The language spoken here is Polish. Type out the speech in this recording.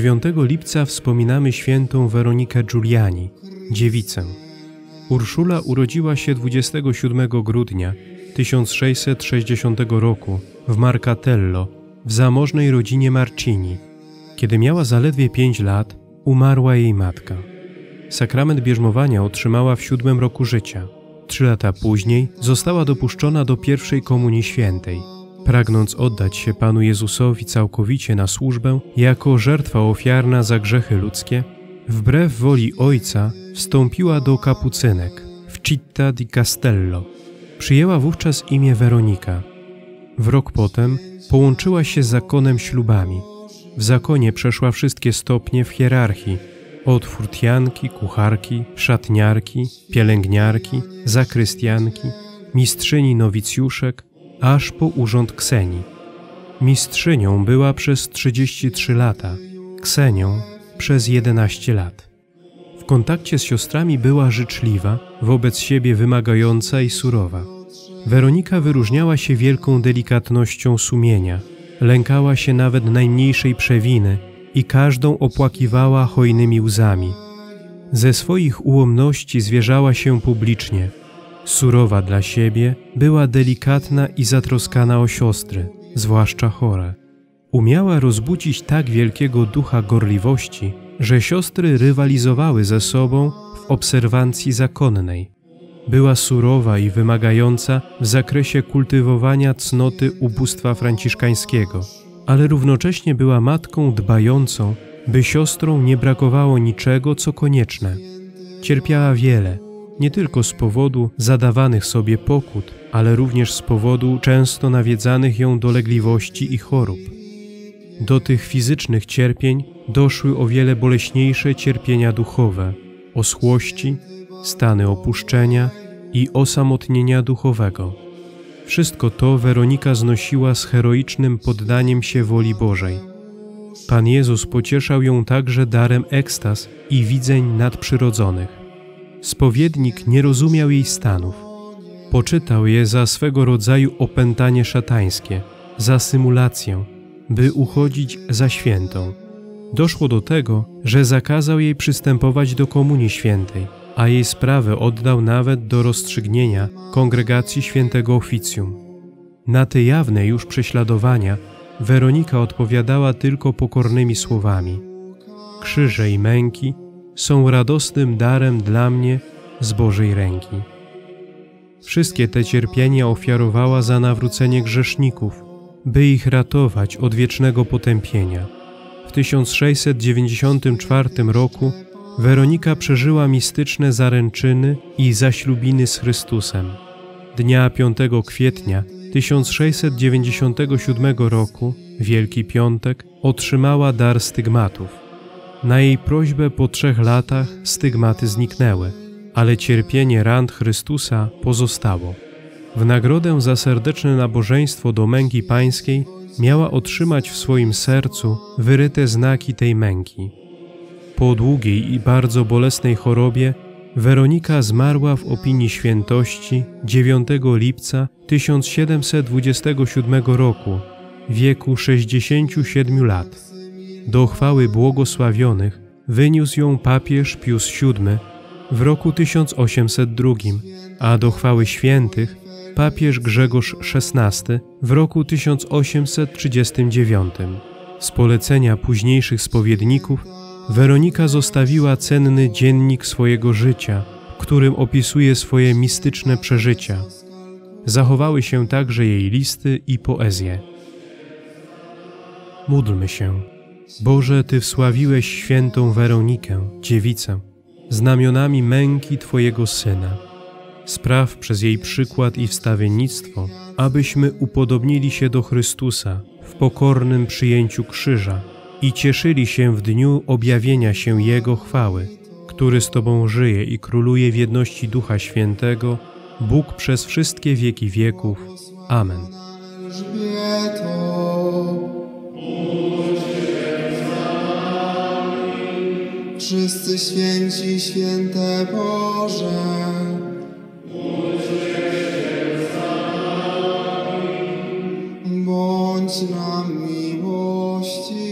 9 lipca wspominamy świętą Weronikę Giuliani, dziewicę. Urszula urodziła się 27 grudnia 1660 roku w Marcatello, w zamożnej rodzinie Marcini. Kiedy miała zaledwie 5 lat, umarła jej matka. Sakrament bierzmowania otrzymała w 7 roku życia. 3 lata później została dopuszczona do pierwszej komunii świętej, pragnąc oddać się Panu Jezusowi całkowicie na służbę jako żertwa ofiarna za grzechy ludzkie, wbrew woli ojca wstąpiła do kapucynek w Città di Castello. Przyjęła wówczas imię Weronika. W rok potem połączyła się z zakonem ślubami. W zakonie przeszła wszystkie stopnie w hierarchii, od furtjanki, kucharki, szatniarki, pielęgniarki, zakrystianki, mistrzyni nowicjuszek, aż po urząd Ksenii. Mistrzynią była przez 33 lata, Ksenią przez 11 lat. W kontakcie z siostrami była życzliwa, wobec siebie wymagająca i surowa. Weronika wyróżniała się wielką delikatnością sumienia, lękała się nawet najmniejszej przewiny i każdą opłakiwała hojnymi łzami. Ze swoich ułomności zwierzała się publicznie. Surowa dla siebie, była delikatna i zatroskana o siostry, zwłaszcza chore. Umiała rozbudzić tak wielkiego ducha gorliwości, że siostry rywalizowały ze sobą w obserwancji zakonnej. Była surowa i wymagająca w zakresie kultywowania cnoty ubóstwa franciszkańskiego, ale równocześnie była matką dbającą, by siostrom nie brakowało niczego, co konieczne. Cierpiała wiele, nie tylko z powodu zadawanych sobie pokut, ale również z powodu często nawiedzanych ją dolegliwości i chorób. Do tych fizycznych cierpień doszły o wiele boleśniejsze cierpienia duchowe, oschłości, stany opuszczenia i osamotnienia duchowego. Wszystko to Weronika znosiła z heroicznym poddaniem się woli Bożej. Pan Jezus pocieszał ją także darem ekstaz i widzeń nadprzyrodzonych. Spowiednik nie rozumiał jej stanów. Poczytał je za swego rodzaju opętanie szatańskie, za symulację, by uchodzić za świętą. Doszło do tego, że zakazał jej przystępować do komunii świętej, a jej sprawę oddał nawet do rozstrzygnienia kongregacji świętego oficjum. Na te jawne już prześladowania Weronika odpowiadała tylko pokornymi słowami. Krzyże i męki są radosnym darem dla mnie z Bożej ręki. Wszystkie te cierpienia ofiarowała za nawrócenie grzeszników, by ich ratować od wiecznego potępienia. W 1694 roku Weronika przeżyła mistyczne zaręczyny i zaślubiny z Chrystusem. Dnia 5 kwietnia 1697 roku, Wielki Piątek, otrzymała dar stygmatów. Na jej prośbę po 3 latach stygmaty zniknęły, ale cierpienie ran Chrystusa pozostało. W nagrodę za serdeczne nabożeństwo do męki pańskiej miała otrzymać w swoim sercu wyryte znaki tej męki. Po długiej i bardzo bolesnej chorobie Weronika zmarła w opinii świętości 9 lipca 1727 roku, w wieku 67 lat. Do chwały błogosławionych wyniósł ją papież Pius VII w roku 1802, a do chwały świętych papież Grzegorz XVI w roku 1839. Z polecenia późniejszych spowiedników Weronika zostawiła cenny dziennik swojego życia, w którym opisuje swoje mistyczne przeżycia. Zachowały się także jej listy i poezje. Módlmy się. Boże, Ty wsławiłeś świętą Weronikę, dziewicę, znamionami męki Twojego Syna. Spraw przez jej przykład i wstawiennictwo, abyśmy upodobnili się do Chrystusa w pokornym przyjęciu krzyża i cieszyli się w dniu objawienia się Jego chwały, który z Tobą żyje i króluje w jedności Ducha Świętego, Bóg przez wszystkie wieki wieków. Amen. Wszyscy święci, święte Boże, bądź nam miłości.